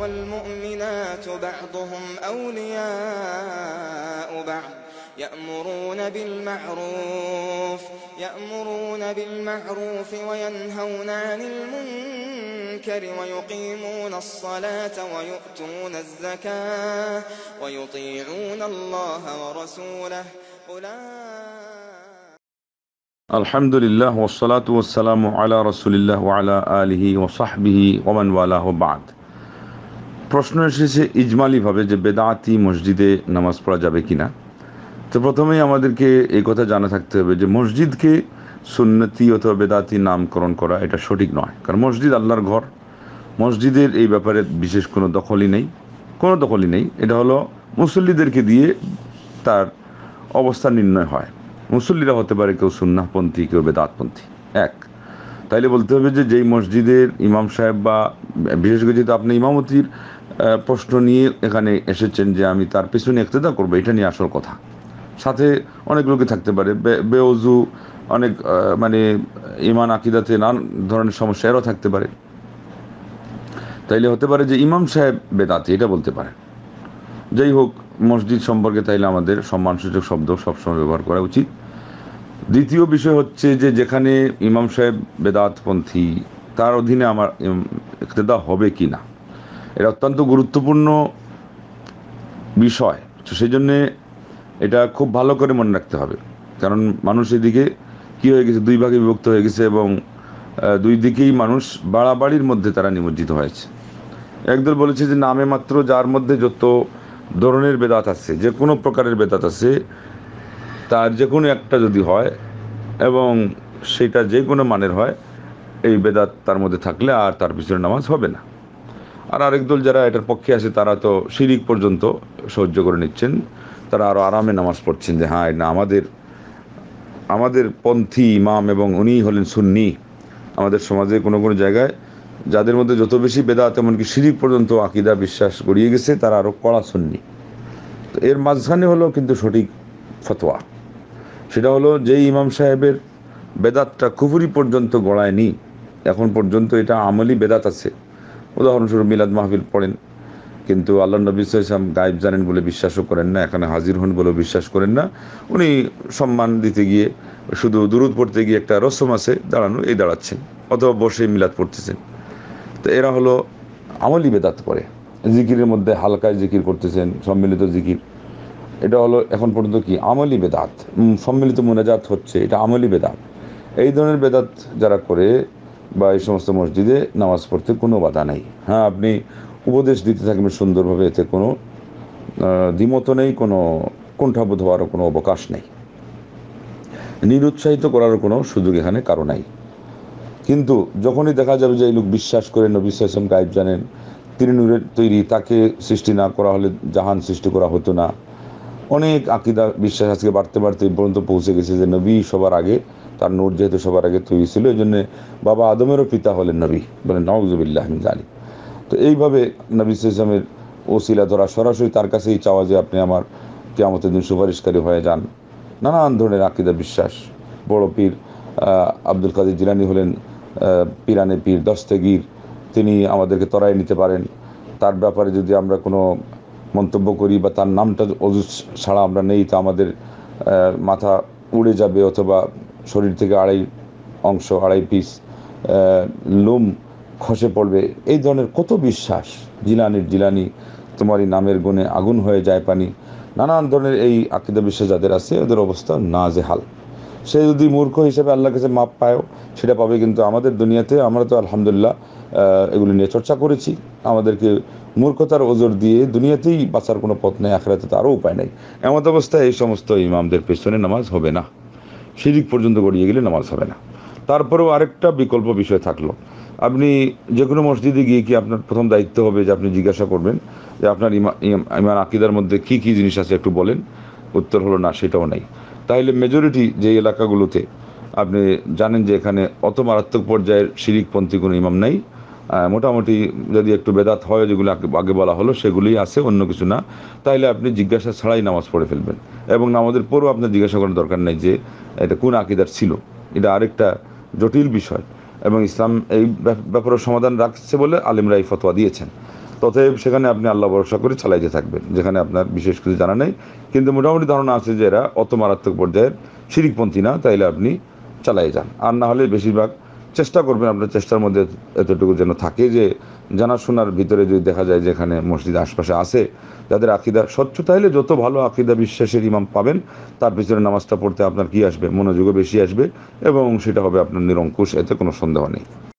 والمؤمنات بعضهم أولياء بعض يأمرون بالمعروف وينهون عن المنكر ويقيمون الصلاة ويؤتون الزكاة ويطيعون الله ورسوله الحمد لله والصلاة والسلام على رسول الله وعلى آله وصحبه ومن والاه بعد প্রশ্ন এসেছে ইজমালি ভাবে যে বেদাতি মসজিদে নামাজ পড়া যাবে কিনা তো প্রথমেই আমাদেরকে এই কথা জানা থাকতে হবে যে মসজিদকে সুন্নতি অথবা বেদাতি নামকরণ করা এটা সঠিক নয় কারণ মসজিদ আল্লাহর ঘর মসজিদের এই ব্যাপারে বিশেষ কোনো দখলই নেই এটা হলো মুসল্লিদেরকে দিয়ে তার অবস্থা নির্ণয় হয় মুসল্লিরা হতে পারে কেউ সুন্নাহপন্থী কেউ বেদাতপন্থী এক তাইলে বলতে হবে যে যেই মসজিদের ইমাম সাহেব বা বিশেষ করে যেহেতু আপনি ইমামতির প্রশ্ন নিয়ে এখানে এসেছেন যে আমি তার পেছনে ইক্তেদা করবো এটা নিয়ে আসল কথা সাথে অনেক লোকে থাকতে পারে বেওযু অনেক মানে ইমান আকিদাতে নানা ধরনের সমস্যা এরও থাকতে পারে তাইলে হতে পারে যে ইমাম সাহেব বেদাতি এটা বলতে পারে যাই হোক মসজিদ সম্পর্কে তাইলে আমাদের সম্মানসূচক শব্দ সবসময় ব্যবহার করা উচিত দ্বিতীয় বিষয় হচ্ছে যে যেখানে ইমাম সাহেব বেদাতপন্থী তার অধীনে আমার ইক্তেদা হবে কি না এটা অত্যন্ত গুরুত্বপূর্ণ বিষয় সেই জন্যে এটা খুব ভালো করে মনে রাখতে হবে কারণ মানুষ এদিকে কী হয়ে গেছে দুই ভাগে বিভক্ত হয়ে গেছে এবং দুই দিকেই মানুষ বাড়াবাড়ির মধ্যে তারা নিমজ্জিত হয়েছে একদল বলেছে যে নামে মাত্র যার মধ্যে যত ধরনের বেদাত আছে যে কোনো প্রকারের বেদাত আছে তার যে কোনো একটা যদি হয় এবং সেটা যে কোনো মানের হয় এই বেদাত তার মধ্যে থাকলে আর তার পিছনে নামাজ হবে না আর আরেক দল যারা এটার পক্ষে আছে তারা তো শিরিক পর্যন্ত সহ্য করে নিচ্ছেন তারা আরও আরামে নামাজ পড়ছেন যে হ্যাঁ না আমাদের পন্থী ইমাম এবং উনি হলেন সুন্নি আমাদের সমাজে কোনো কোনো জায়গায় যাদের মধ্যে যত বেশি বেদাত এমনকি শিরিক পর্যন্ত আকিদা বিশ্বাস গড়িয়ে গেছে তারা আরও কড়া সুন্নি তো এর মাঝখানে হলো কিন্তু সঠিক ফতোয়া সেটা হলো যেই ইমাম সাহেবের বেদাতটা কুফরি পর্যন্ত গড়ায়নি এখন পর্যন্ত এটা আমলি বেদাত আছে উদাহরণস্বরূপ মিলাদ মাহফিল পড়েন কিন্তু আল্লাহ নবী সাল্লাল্লাহু আলাইহি ওয়াসাল্লাম গায়েব জানেন বলে বিশ্বাসও করেন না এখানে হাজির হন বলে বিশ্বাস করেন না উনি সম্মান দিতে গিয়ে শুধু দুরূদ পড়তে গিয়ে একটা রসম আছে দাঁড়ানো এই দাঁড়াচ্ছেন অথবা বসে মিলাদ পড়তেছেন তো এরা হলো আমলি বেদাত করে জিকিরের মধ্যে হালকায় জিকির করতেছেন সম্মিলিত জিকির এটা হলো এখন পর্যন্ত কি আমলি বেদাত সম্মিলিত মুনাজাত হচ্ছে এটা আমলি বেদাত এই ধরনের বেদাত যারা করে বা এই সমস্ত মসজিদে নামাজ পড়তে কোনো বাধা নেই হ্যাঁ আপনি উপদেশ দিতে থাকবেন সুন্দরভাবে এতে কোনো দ্বিমত নেই কোনো কুণ্ঠাবোধ হওয়ারও কোনো অবকাশ নেই নিরুৎসাহিত করারও কোনো সুযোগ এখানে কারো নাই কিন্তু যখনই দেখা যাবে যে এই লোক বিশ্বাস করে নবী সাল্লাল্লাহু আলাইহি ওয়াসাল্লাম গায়েব জানেন তিনি নূরের তৈরি তাকে সৃষ্টি না করা হলে জাহান সৃষ্টি করা হতো না অনেক আকিদা বিশ্বাস আজকে বাড়তে বাড়তে এই পর্যন্ত পৌঁছে গেছে যে নবী সবার আগে তার নূর যেহেতু সবার আগে তৈরি ছিল এই জন্যে বাবা আদমেরও পিতা হলেন নবী বলেন নাউযু বিল্লাহি মিন যালিক তো এইভাবে নবী সাল্লামের ওসিলা ধরা সরাসরি তার কাছেই চাওয়া যে আপনি আমার কিয়ামতের দিন সুপারিশকারী হয়ে যান নানান ধরনের আকিদা বিশ্বাস বড় পীর আব্দুল কাদের জিলানী হলেন পীরানে পীর দস্তগীর তিনি আমাদেরকে তরাই নিতে পারেন তার ব্যাপারে যদি আমরা কোনো মন্তব্য করি বা তার নামটা অজু ছাড়া আমরা নেই তা আমাদের মাথা উড়ে যাবে অথবা শরীর থেকে আড়াই পিস লোম খসে পড়বে এই ধরনের কত বিশ্বাস জিলানি তোমারই নামের গুণে আগুন হয়ে যায় পানি নানান ধরনের এই আকিদা বিশ্বাস যাদের আছে ওদের অবস্থা নাজেহাল সে যদি মূর্খ হিসেবে আল্লাহর কাছে মাপ পায়ও সেটা পাবে কিন্তু আমাদের দুনিয়াতে আমরা তো আলহামদুলিল্লাহ এগুলি নিয়ে চর্চা করেছি আমাদেরকে মূর্খতার ওজোর দিয়ে দুনিয়াতেই বাঁচার কোনো পথ নেই আখেরাতে তারও উপায় নেই এমন অবস্থায় এই সমস্ত ইমামদের পেছনে নামাজ হবে না শিরিক পর্যন্ত গড়িয়ে গেলে নামাজ হবে না তারপরেও আরেকটা বিকল্প বিষয় থাকলো আপনি যে কোনো মসজিদে গিয়ে কি আপনার প্রথম দায়িত্ব হবে যে আপনি জিজ্ঞাসা করবেন যে আপনার ইমান আকিদার মধ্যে কি কি জিনিস আছে একটু বলেন উত্তর হলো না সেটাও নাই তাহলে মেজরিটি যে এলাকাগুলোতে আপনি জানেন যে এখানে অত মারাত্মক পর্যায়ের শিরিকপন্থী কোনো ইমাম নাই মোটামুটি যদি একটু বেদাত হয় যেগুলো আগে বলা হলো সেগুলোই আছে অন্য কিছু না তাহলে আপনি জিজ্ঞাসা ছাড়াই নামাজ পড়ে ফেলবেন এবং নামাজের পরও আপনার জিজ্ঞাসা করার দরকার নেই যে এটা কোন আকিদার ছিল এটা আরেকটা জটিল বিষয় এবং ইসলাম এই ব্যাপারে সমাধান রাখছে বলে আলেমরা এই ফতোয়া দিয়েছেন ততএব সেখানে আপনি আল্লাহ ভরসা করে চালাইতে থাকবেন, যেখানে আপনার বিশেষ কিছু জানা নেই। কিন্তু মোটামুটি ধারণা আছে যে এরা অত মারাত্মক পর্যায়ের শিরিকপন্থী না, তাইলে আপনি চালাই যান। আর না হলে বেশিরভাগ চেষ্টা করবেন, আপনার চেষ্টার মধ্যে এতটুকু যেন থাকে যে জানাশোনার ভিতরে যদি দেখা যায় যেখানে মসজিদ আশপাশে আছে যাদের আকিদা স্বচ্ছ, তাইলে যত ভালো আকিদা বিশ্বাসের ইমাম পাবেন তার পিছনে নামাজটা পড়তে আপনার কী আসবে, মনোযোগও বেশি আসবে এবং সেটা হবে আপনার নিরঙ্কুশ, এতে কোনো সন্দেহ নেই।